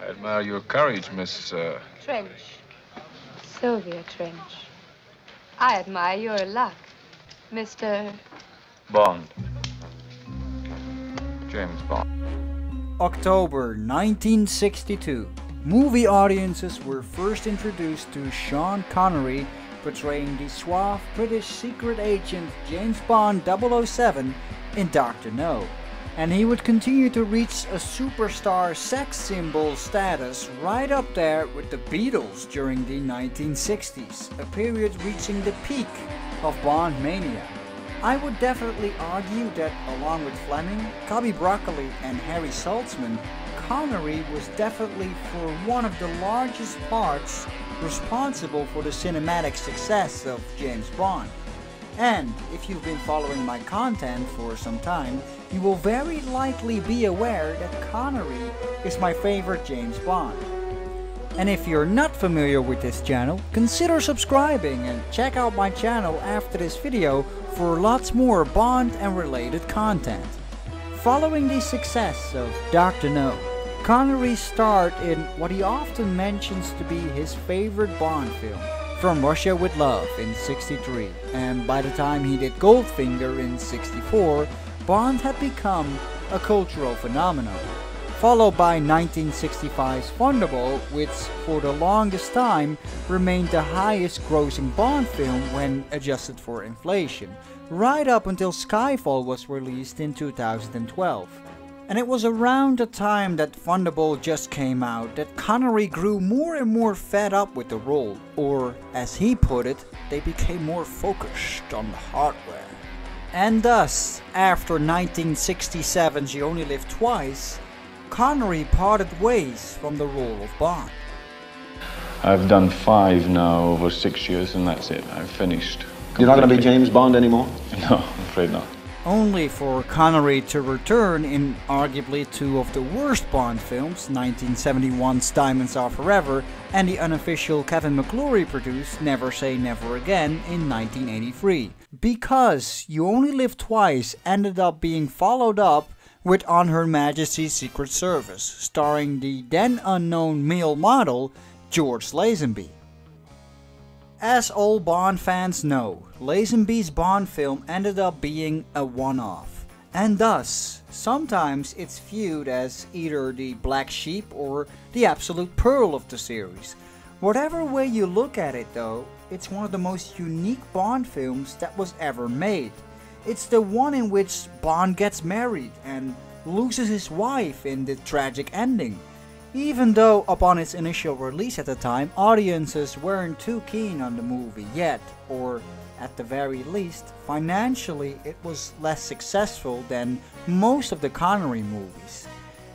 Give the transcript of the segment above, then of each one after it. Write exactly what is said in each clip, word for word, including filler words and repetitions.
I admire your courage, Miss... Uh... Trench. Sylvia Trench. I admire your luck, Mister... Bond. James Bond. October nineteen sixty-two. Movie audiences were first introduced to Sean Connery portraying the suave British secret agent James Bond double oh seven in Doctor No. And he would continue to reach a superstar sex symbol status right up there with the Beatles during the nineteen sixties, a period reaching the peak of Bond mania. I would definitely argue that, along with Fleming, Cubby Broccoli and Harry Saltzman, Connery was definitely, for one of the largest parts, responsible for the cinematic success of James Bond. And, if you've been following my content for some time, you will very likely be aware that Connery is my favorite James Bond. And if you're not familiar with this channel, consider subscribing and check out my channel after this video for lots more Bond and related content. Following the success of Doctor No, Connery starred in what he often mentions to be his favorite Bond film, From Russia With Love in sixty-three, and by the time he did Goldfinger in sixty-four, Bond had become a cultural phenomenon. Followed by nineteen sixty-five's Thunderball, which for the longest time remained the highest grossing Bond film when adjusted for inflation, right up until Skyfall was released in two thousand twelve. And it was around the time that Thunderball just came out that Connery grew more and more fed up with the role, or as he put it, they became more focused on the hardware. And thus, after nineteen sixty-seven's You Only Live Twice, Connery parted ways from the role of Bond. I've done five now over six years and that's it. I've finished. Completely. You're not going to be James Bond anymore? No, I'm afraid not. Only for Connery to return in arguably two of the worst Bond films, nineteen seventy-one's Diamonds Are Forever and the unofficial Kevin McClory produced Never Say Never Again in nineteen eighty-three. Because You Only Live Twice ended up being followed up with On Her Majesty's Secret Service, starring the then unknown male model George Lazenby. As all Bond fans know, Lazenby's Bond film ended up being a one-off, and thus, sometimes it's viewed as either the black sheep or the absolute pearl of the series. Whatever way you look at it though, it's one of the most unique Bond films that was ever made. It's the one in which Bond gets married and loses his wife in the tragic ending. Even though upon its initial release at the time, audiences weren't too keen on the movie yet, or at the very least, financially it was less successful than most of the Connery movies.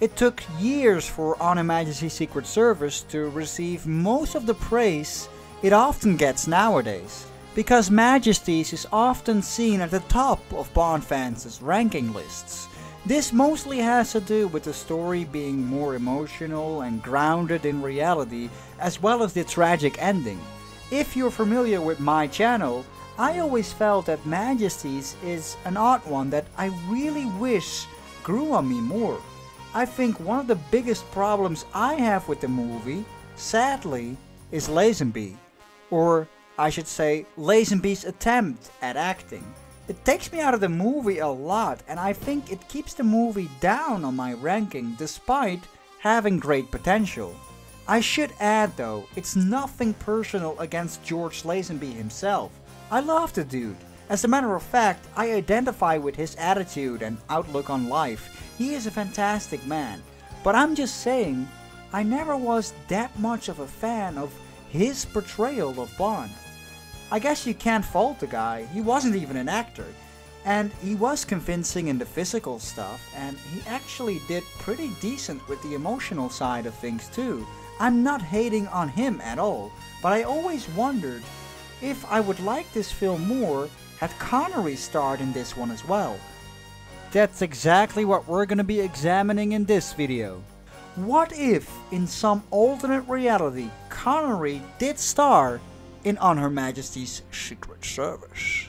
It took years for On Her Majesty's Secret Service to receive most of the praise it often gets nowadays, because Majesty's is often seen at the top of Bond fans' ranking lists. This mostly has to do with the story being more emotional and grounded in reality, as well as the tragic ending. If you're familiar with my channel, I always felt that Majesty's is an odd one that I really wish grew on me more. I think one of the biggest problems I have with the movie, sadly, is Lazenby. Or I should say, Lazenby's attempt at acting. It takes me out of the movie a lot, and I think it keeps the movie down on my ranking despite having great potential. I should add though, it's nothing personal against George Lazenby himself. I love the dude. As a matter of fact, I identify with his attitude and outlook on life. He is a fantastic man. But I'm just saying, I never was that much of a fan of his portrayal of Bond. I guess you can't fault the guy, he wasn't even an actor. And he was convincing in the physical stuff, and he actually did pretty decent with the emotional side of things too. I'm not hating on him at all, but I always wondered if I would like this film more had Connery starred in this one as well. That's exactly what we're gonna be examining in this video. What if, in some alternate reality, Connery did star in On Her Majesty's Secret Service?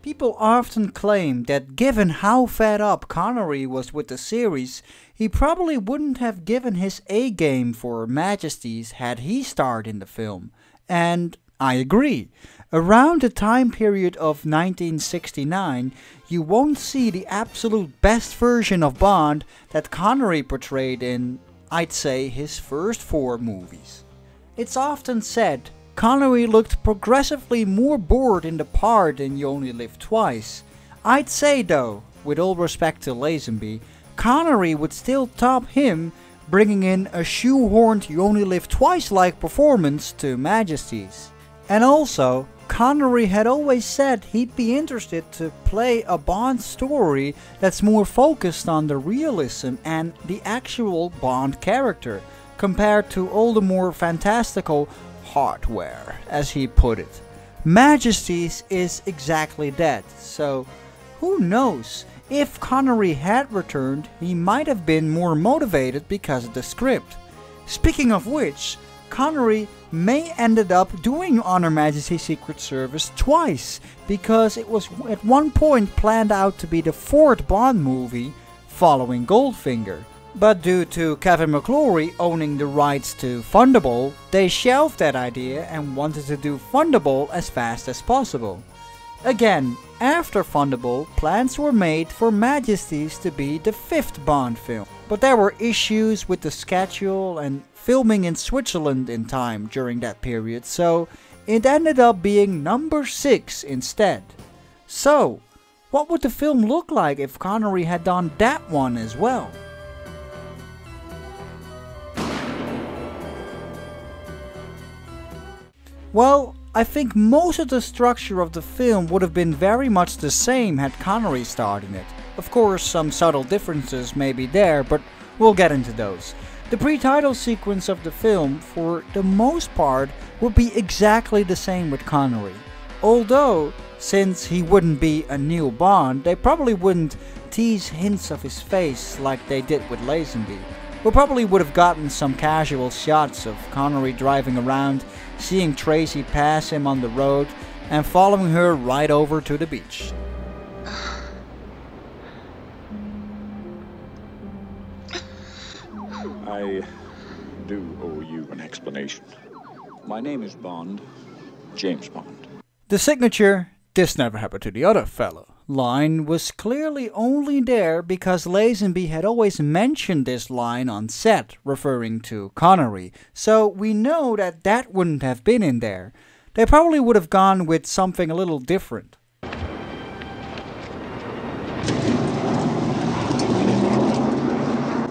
People often claim that given how fed up Connery was with the series, He probably wouldn't have given his A-game for Her Majesty's had he starred in the film, and I agree. Around the time period of nineteen sixty-nine, you won't see the absolute best version of Bond that Connery portrayed in, I'd say, his first four movies. It's often said Connery looked progressively more bored in the part in You Only Live Twice. I'd say though, with all respect to Lazenby, Connery would still top him, bringing in a shoehorned You Only Live Twice-like performance to Majesty's. And also, Connery had always said he'd be interested to play a Bond story that's more focused on the realism and the actual Bond character, compared to all the more fantastical hardware, as he put it. Majesty's is exactly that, so who knows? If Connery had returned, he might have been more motivated because of the script. Speaking of which, Connery may ended up doing On Her Majesty's Secret Service twice, because it was at one point planned out to be the fourth Bond movie following Goldfinger. But due to Kevin McClory owning the rights to Thunderball, they shelved that idea and wanted to do Thunderball as fast as possible. Again, after Thunderball, plans were made for Majesty's to be the fifth Bond film, but there were issues with the schedule and filming in Switzerland in time during that period, so it ended up being number six instead. So, what would the film look like if Connery had done that one as well? Well, I think most of the structure of the film would have been very much the same had Connery starred in it. Of course, some subtle differences may be there, but we'll get into those. The pre-title sequence of the film, for the most part, would be exactly the same with Connery. Although, since he wouldn't be a new Bond, they probably wouldn't tease hints of his face like they did with Lazenby. We probably would have gotten some casual shots of Connery driving around, seeing Tracy pass him on the road, and following her right over to the beach. I do owe you an explanation. My name is Bond, James Bond. The signature, "This never happened to the other fellow," line was clearly only there because Lazenby had always mentioned this line on set, referring to Connery, so we know that that wouldn't have been in there. They probably would have gone with something a little different.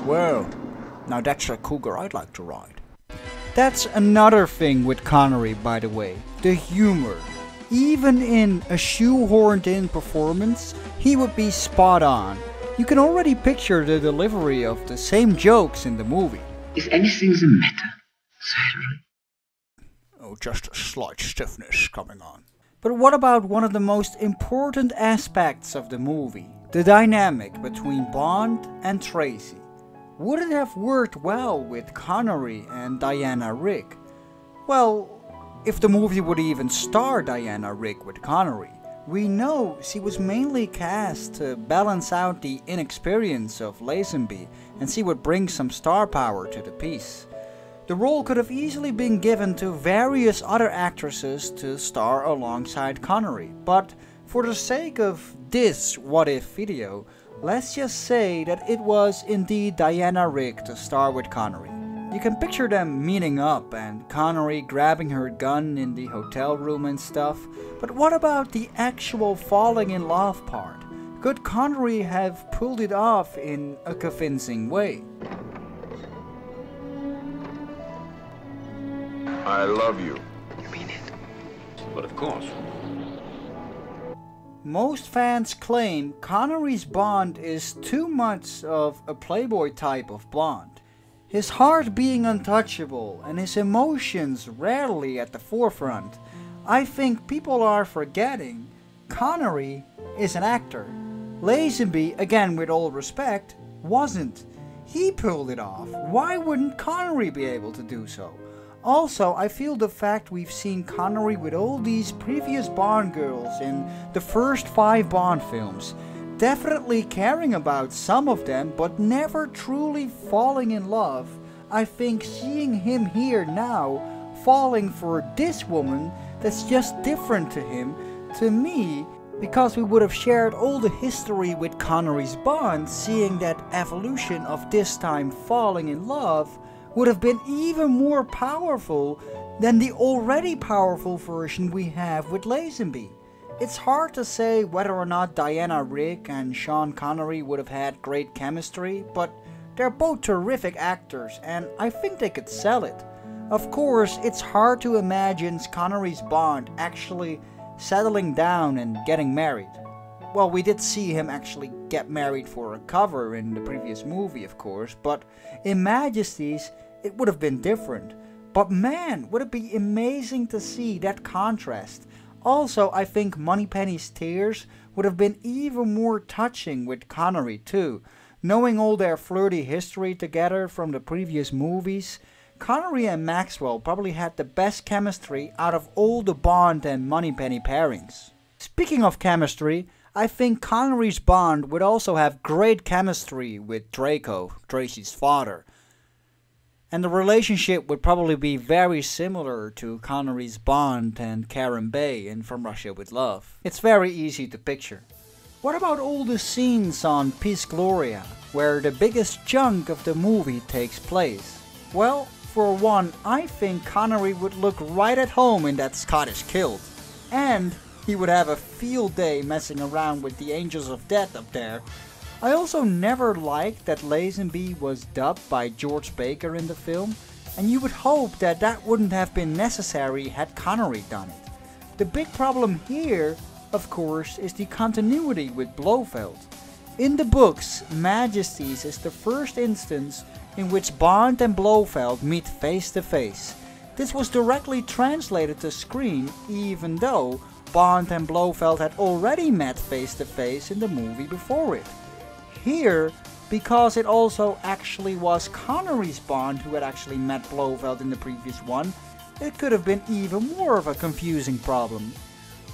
Whoa, now that's a cougar I'd like to ride. That's another thing with Connery, by the way, the humor. Even in a shoehorned-in performance, he would be spot on. You can already picture the delivery of the same jokes in the movie. Is anything the matter, Sir? Oh, just a slight stiffness coming on. But what about one of the most important aspects of the movie? The dynamic between Bond and Tracy. Would it have worked well with Connery and Diana Rigg? Well, if the movie would even star Diana Rigg with Connery. We know she was mainly cast to balance out the inexperience of Lazenby, and she would bring some star power to the piece. The role could have easily been given to various other actresses to star alongside Connery, but for the sake of this What If video, let's just say that it was indeed Diana Rigg to star with Connery. You can picture them meeting up and Connery grabbing her gun in the hotel room and stuff, but what about the actual falling in love part? Could Connery have pulled it off in a convincing way? I love you. You mean it? But of course. Most fans claim Connery's Bond is too much of a playboy type of Bond. His heart being untouchable and his emotions rarely at the forefront. I think people are forgetting Connery is an actor. Lazenby, again with all respect, wasn't. He pulled it off. Why wouldn't Connery be able to do so? Also, I feel the fact we've seen Connery with all these previous Bond girls in the first five Bond films. definitely caring about some of them, but never truly falling in love. I think seeing him here now, falling for this woman that's just different to him, to me, because we would have shared all the history with Connery's Bond, seeing that evolution of this time falling in love would have been even more powerful than the already powerful version we have with Lazenby. It's hard to say whether or not Diana Rigg and Sean Connery would have had great chemistry, but they're both terrific actors and I think they could sell it. Of course, it's hard to imagine Connery's Bond actually settling down and getting married. Well, we did see him actually get married for a cover in the previous movie, of course, but in Majesty's, it would have been different. But man, would it be amazing to see that contrast. Also, I think Moneypenny's tears would have been even more touching with Connery too. Knowing all their flirty history together from the previous movies, Connery and Maxwell probably had the best chemistry out of all the Bond and Moneypenny pairings. Speaking of chemistry, I think Connery's Bond would also have great chemistry with Draco, Tracy's father. And the relationship would probably be very similar to Connery's Bond and Karen Bay in From Russia With Love. It's very easy to picture. What about all the scenes on Piz Gloria, where the biggest chunk of the movie takes place? Well, for one, I think Connery would look right at home in that Scottish kilt. And he would have a field day messing around with the Angels of Death up there. I also never liked that Lazenby was dubbed by George Baker in the film, and you would hope that that wouldn't have been necessary had Connery done it. The big problem here, of course, is the continuity with Blofeld. In the books, Majesty's is the first instance in which Bond and Blofeld meet face to face. This was directly translated to screen, even though Bond and Blofeld had already met face to face in the movie before it. Here, because it also actually was Connery's Bond who had actually met Blofeld in the previous one, it could have been even more of a confusing problem.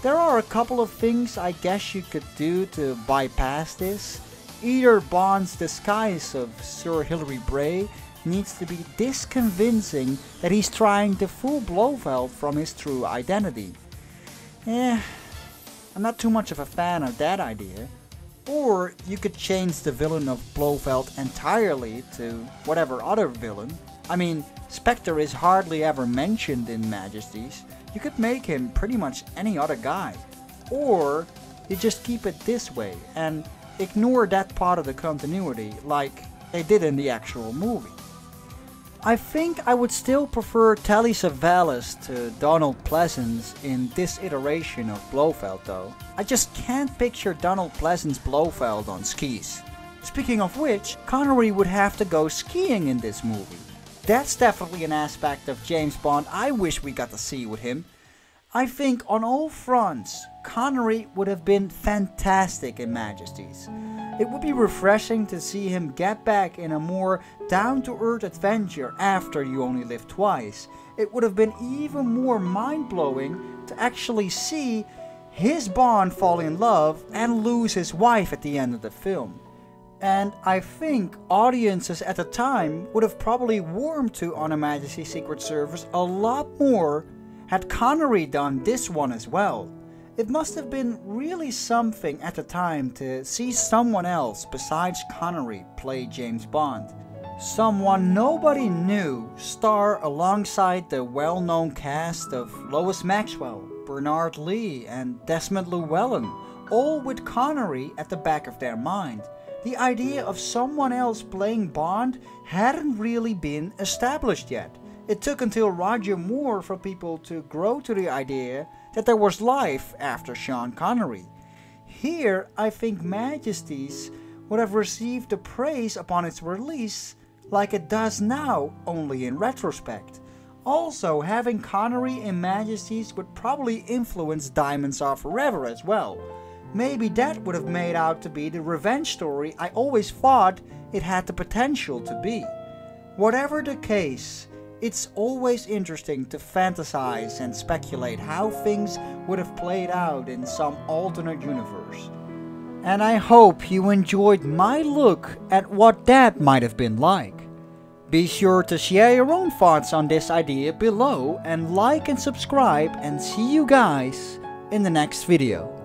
There are a couple of things I guess you could do to bypass this. Either Bond's disguise of Sir Hilary Bray needs to be this convincing that he's trying to fool Blofeld from his true identity. Eh, I'm not too much of a fan of that idea. Or you could change the villain of Blofeld entirely to whatever other villain. I mean, Spectre is hardly ever mentioned in Majesty's. You could make him pretty much any other guy. Or you just keep it this way and ignore that part of the continuity like they did in the actual movie. I think I would still prefer Telly Savalas to Donald Pleasence in this iteration of Blofeld though. I just can't picture Donald Pleasence Blofeld on skis. Speaking of which, Connery would have to go skiing in this movie. That's definitely an aspect of James Bond I wish we got to see with him. I think on all fronts, Connery would have been fantastic in Majesty's. It would be refreshing to see him get back in a more down-to-earth adventure after You Only Live Twice. It would have been even more mind-blowing to actually see his Bond fall in love and lose his wife at the end of the film. And I think audiences at the time would have probably warmed to On Her Majesty's Secret Service a lot more had Connery done this one as well. It must have been really something at the time to see someone else besides Connery play James Bond. Someone nobody knew star alongside the well-known cast of Lois Maxwell, Bernard Lee and Desmond Llewellyn, all with Connery at the back of their mind. The idea of someone else playing Bond hadn't really been established yet. It took until Roger Moore for people to grow to the idea that there was life after Sean Connery. Here, I think Majesty's would have received the praise upon its release like it does now, only in retrospect. Also, having Connery in Majesty's would probably influence Diamonds Are Forever as well. Maybe that would have made out to be the revenge story I always thought it had the potential to be. Whatever the case, it's always interesting to fantasize and speculate how things would have played out in some alternate universe. and I hope you enjoyed my look at what that might have been like. Be sure to share your own thoughts on this idea below and like and subscribe, and see you guys in the next video.